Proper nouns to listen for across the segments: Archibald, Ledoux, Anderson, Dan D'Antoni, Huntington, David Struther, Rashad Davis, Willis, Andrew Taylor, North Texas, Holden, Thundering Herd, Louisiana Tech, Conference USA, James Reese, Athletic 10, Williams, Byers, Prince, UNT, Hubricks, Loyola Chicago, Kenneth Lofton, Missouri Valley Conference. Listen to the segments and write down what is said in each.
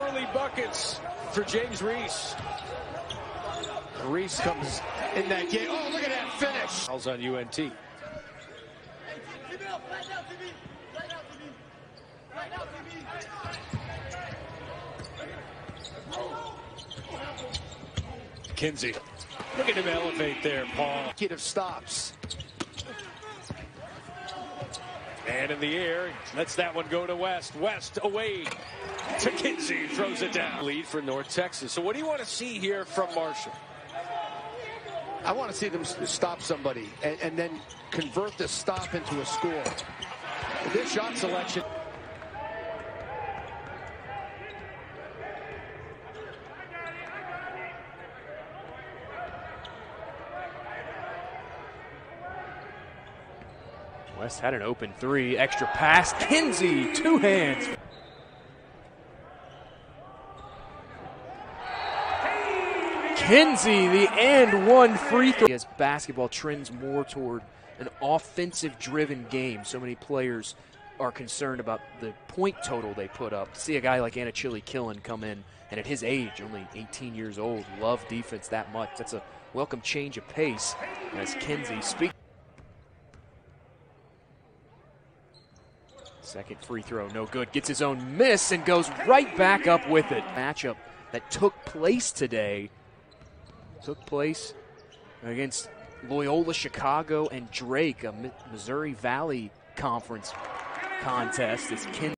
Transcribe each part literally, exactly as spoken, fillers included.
Early buckets for James Reese. Reese comes in that game. Oh, look at that finish. Fouls on U N T. Kinsey. Look at him elevate there, Paul. Kid of stops. And in the air, lets that one go to West. West away to Kinsey, throws it down. Lead for North Texas. So what do you want to see here from Marshall? I want to see them stop somebody and, and then convert the stop into a score. This shot selection. West had an open three, extra pass. Kinsey, two hands. Kinsey, the and one free throw. As basketball trends more toward an offensive-driven game, so many players are concerned about the point total they put up. To see a guy like Anachilli Killen come in, and at his age, only eighteen years old, love defense that much. That's a welcome change of pace as Kinsey speaks. Second free throw, no good. Gets his own miss and goes right back up with it. Matchup that took place today. Took place against Loyola Chicago and Drake, a Missouri Valley Conference contest. It's Kinsey.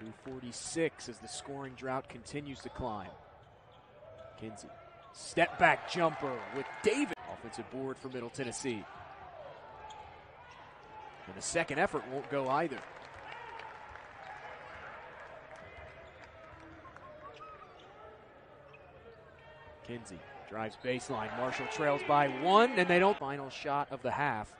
two forty-six as the scoring drought continues to climb. Kinsey, step back jumper with David. Offensive board for Middle Tennessee. And the second effort won't go either. Kinsey drives baseline. Marshall trails by one, and they don't. Final shot of the half.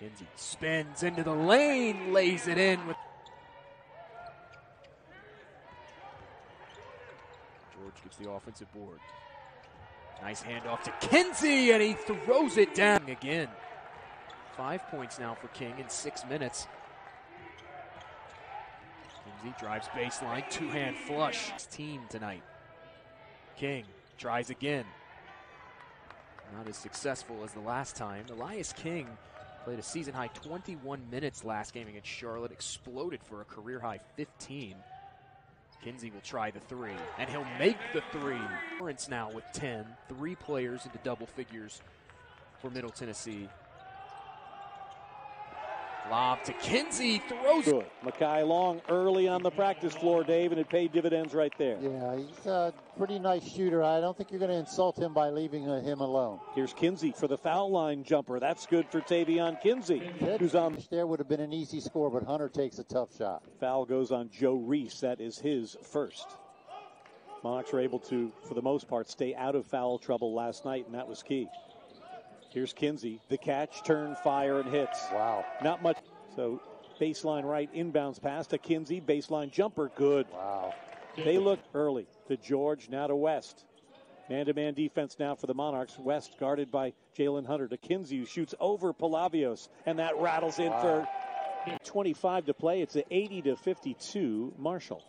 Kinsey spins into the lane, lays it in with George gets the offensive board. Nice handoff to Kinsey, and he throws it down again. Five points now for King in six minutes. Kinsey drives baseline, two-hand flush. His team tonight. King tries again. Not as successful as the last time. Elias King played a season-high twenty-one minutes last game against Charlotte. Exploded for a career-high fifteen. Kinsey will try the three, and he'll make the three. Prince now with ten. Three players into double figures for Middle Tennessee. Lob to Kinsey, throws it. Makai Long early on the practice floor, Dave, and it paid dividends right there. Yeah, he's a pretty nice shooter. I don't think you're going to insult him by leaving him alone. Here's Kinsey for the foul line jumper. That's good for Taevion Kinsey, who's on. There would have been an easy score, but Hunter takes a tough shot. Foul goes on Joe Reese. That is his first. Monarchs were able to, for the most part, stay out of foul trouble last night, and that was key. Here's Kinsey, the catch, turn, fire, and hits. Wow. Not much. So baseline right, inbounds pass to Kinsey, baseline jumper, good. Wow. They look early to George, now to West. Man-to-man defense now for the Monarchs. West guarded by Jalen Hunter to Kinsey, who shoots over Pelavios, and that rattles in wow. for twenty-five to play. It's an eighty to fifty-two Marshall.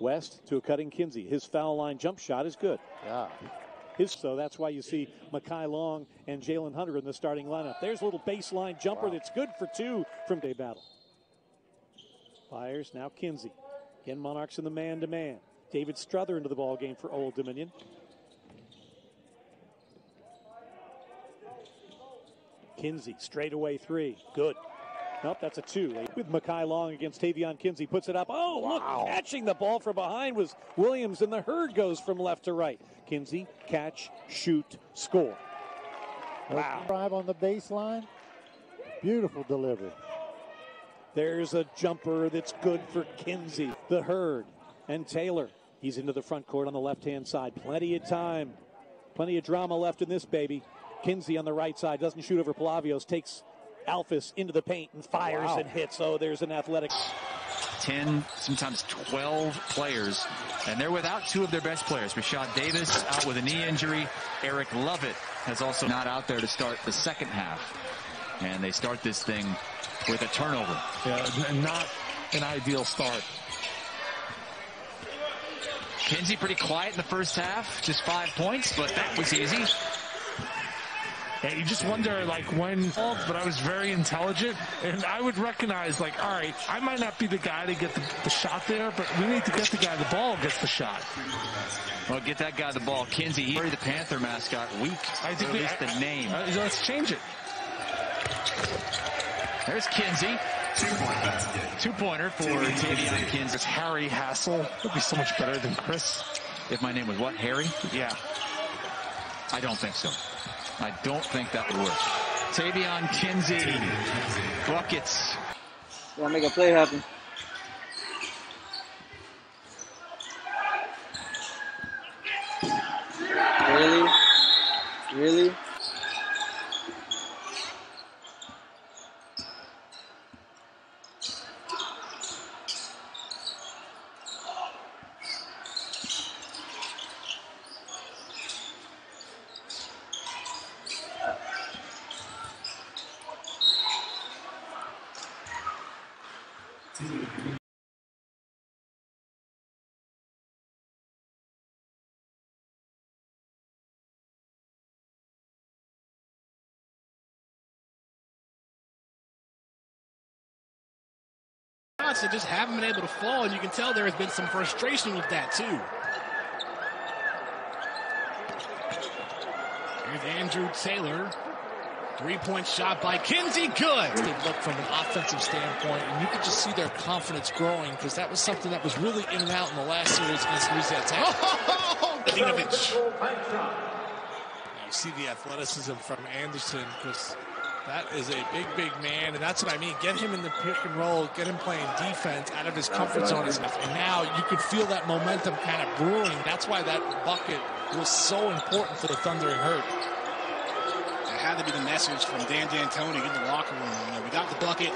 West to a cutting Kinsey. His foul line jump shot is good. Yeah. His, so that's why you see Makai Long and Jalen Hunter in the starting lineup. There's a little baseline jumper wow. that's good for two from Day Battle. Byers, now Kinsey. Again, Monarchs in the man-to-man. David Struther into the ball game for Old Dominion. Kinsey, straightaway three. Good. Nope, that's a two. With Makai Long against Taevion Kinsey, puts it up. Oh, wow. Look, catching the ball from behind was Williams, and the Herd goes from left to right. Kinsey, catch, shoot, score. Wow. Drive on the baseline. Beautiful delivery. There's a jumper that's good for Kinsey. The Herd and Taylor. He's into the front court on the left-hand side. Plenty of time. Plenty of drama left in this baby. Kinsey on the right side doesn't shoot over Pelavios, takes Alphys into the paint and fires wow. and hits. Oh, there's an Athletic ten, sometimes twelve players, and they're without two of their best players. Rashad Davis out with a knee injury. Eric Lovett has also not out there to start the second half, and they start this thing with a turnover. Yeah, not an ideal start. Kinsey pretty quiet in the first half, just five points, but that was easy. Yeah, you just wonder, like, when, but I was very intelligent, and I would recognize, like, all right, I might not be the guy to get the, the shot there, but we need to get the guy the ball gets the shot. Well, get that guy the ball. Kinsey, he already the Panther mascot weak. I think that's the name. I, I, let's change it. There's Kinsey. Two-pointer Two -pointer for Taevion Kinsey. It's Harry Hassel. It would be so much better than Chris. If my name was what, Harry? Yeah. I don't think so. I don't think that would work. Taevion Kinsey, buckets. Gotta make a play happen. Really? Really? That just haven't been able to fall, and you can tell there has been some frustration with that too. Here's Andrew Taylor. Three-point shot by Kinsey. Good. Good look from an offensive standpoint, and you could just see their confidence growing because that was something that was really in and out in the last series against Louisiana Tech. Oh, you see the athleticism from Anderson because that is a big, big man, and that's what I mean. Get him in the pick and roll, get him playing defense out of his comfort zone. And now you could feel that momentum kind of brewing. That's why that bucket was so important for the Thundering Herd. That had to be the message from Dan D'Antoni in the locker room. You know, we got the bucket,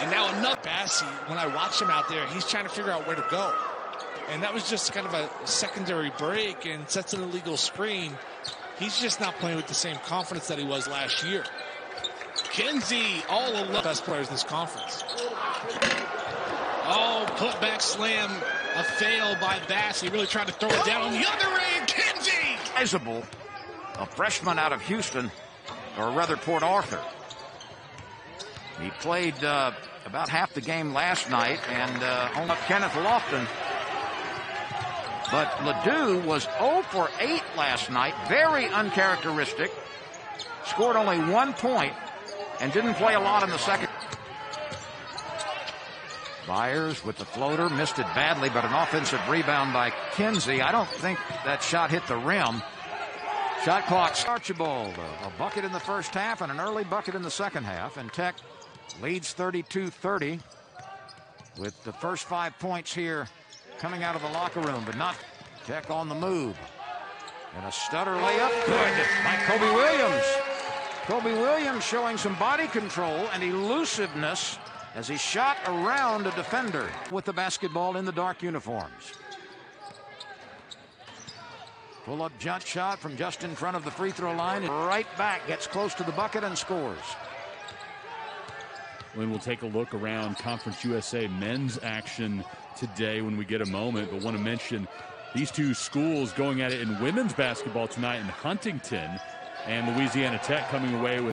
and now another. Bass, when I watch him out there, he's trying to figure out where to go. And that was just kind of a secondary break and sets an illegal screen. He's just not playing with the same confidence that he was last year. Kinsey, all alone. Best players in this conference. Oh, putback slam. A fail by Bass. He really tried to throw it down on the other end. Kinsey! Sizable, a freshman out of Houston, or rather Port Arthur. He played uh, about half the game last night, and uh, only Kenneth Lofton. But Ledoux was zero for eight last night. Very uncharacteristic. Scored only one point. And didn't play a lot in the second. Byers with the floater. Missed it badly, but an offensive rebound by Kinsey. I don't think that shot hit the rim. Shot clock. Archibald. A bucket in the first half and an early bucket in the second half. And Tech leads thirty-two thirty with the first five points here coming out of the locker room. But not Tech on the move. And a stutter layup. Good by Kobe Williams. Kobe Williams showing some body control and elusiveness as he shot around a defender with the basketball in the dark uniforms. Full-up jump shot from just in front of the free throw line. And right back, gets close to the bucket and scores. And we'll take a look around Conference U S A men's action today when we get a moment. But want to mention these two schools going at it in women's basketball tonight in Huntington, and Louisiana Tech coming away with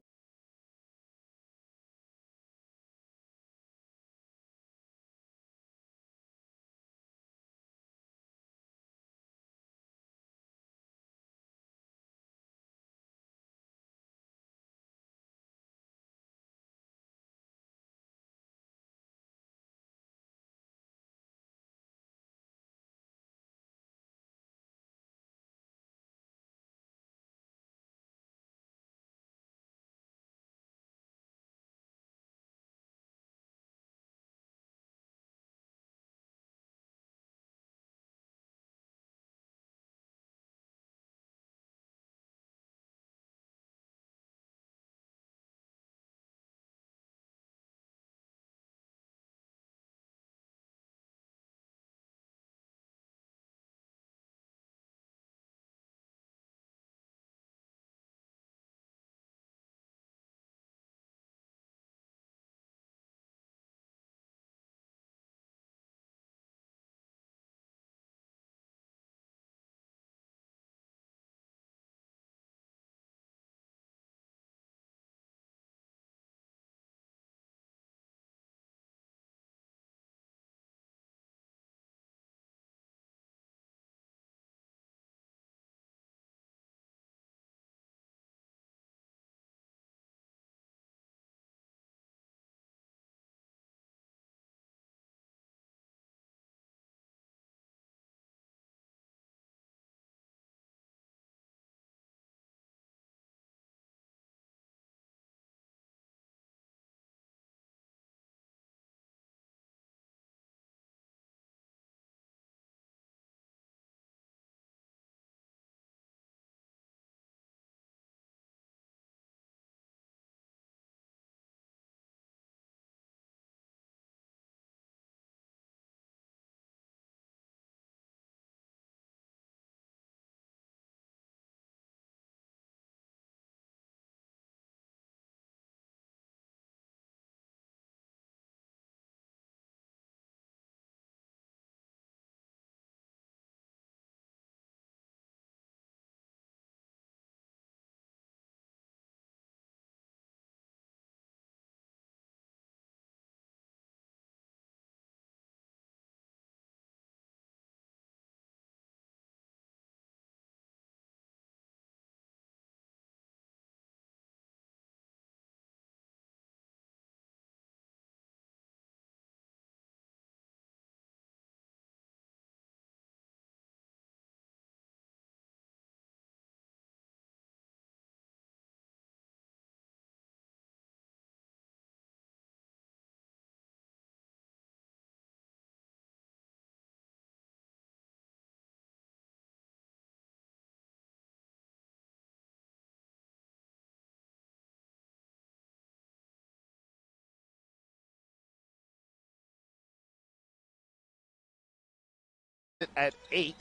at eight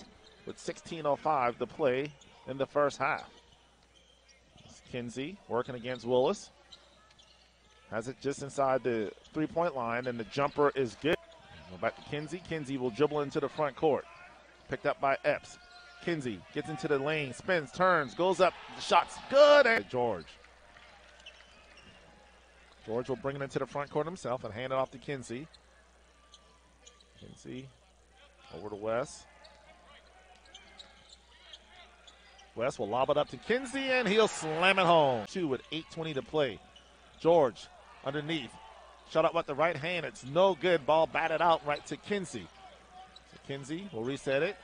with sixteen oh five to play in the first half. Kinsey working against Willis. Has it just inside the three-point line, and the jumper is good. Go back to Kinsey. Kinsey will dribble into the front court. Picked up by Epps. Kinsey gets into the lane, spins, turns, goes up. The shot's good. And George. George will bring it into the front court himself and hand it off to Kinsey. Kinsey. Over to West. West will lob it up to Kinsey, and he'll slam it home. Two with eight twenty to play. George underneath. Shot up with the right hand. It's no good. Ball batted out right to Kinsey. So Kinsey will reset it.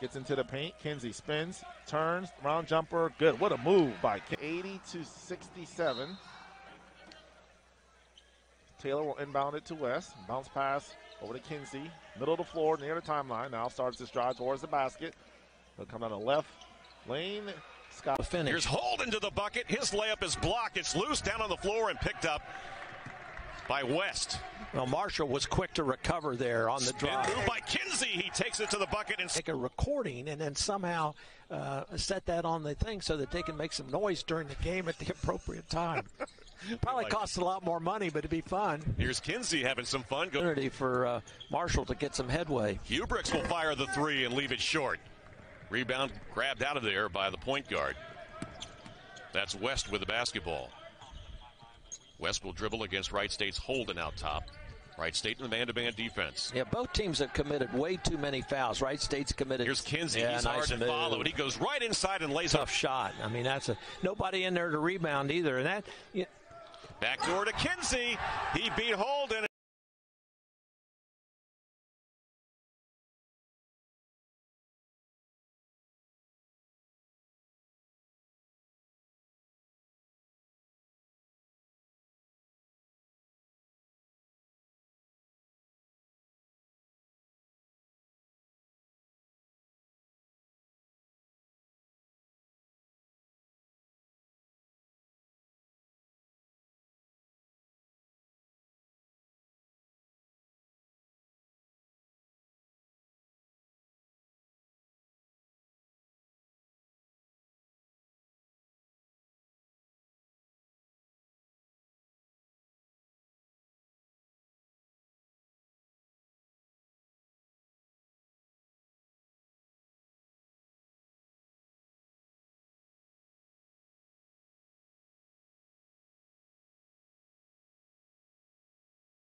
Gets into the paint. Kinsey spins, turns, round jumper. Good. What a move by Kinsey. eighty to sixty-seven. Taylor will inbound it to West. Bounce pass over to Kinsey. Middle of the floor, near the timeline. Now starts his drive towards the basket. He'll come down the left lane. Scott finish. Here's Holden to the bucket. His layup is blocked. It's loose down on the floor and picked up. by West. Well, Marshall was quick to recover there on the drive. Spin move by Kinsey. He takes it to the bucket and take a recording, and then somehow uh, set that on the thing so that they can make some noise during the game at the appropriate time. Probably costs a lot more money, but it'd be fun. Here's Kinsey having some fun. Go for uh, Marshall to get some headway. Hubricks will fire the three and leave it short. Rebound grabbed out of there by the point guard. That's West with the basketball. West will dribble against Wright State's Holden out top. Wright State in the man-to-man defense. Yeah, both teams have committed way too many fouls. Wright State's committed. Here's Kinsey. Yeah, he's nice hard to move. Follow, and he goes right inside and lays tough up. Shot. I mean, that's a nobody in there to rebound either, and that. You, backdoor to Kinsey. He beat Holden.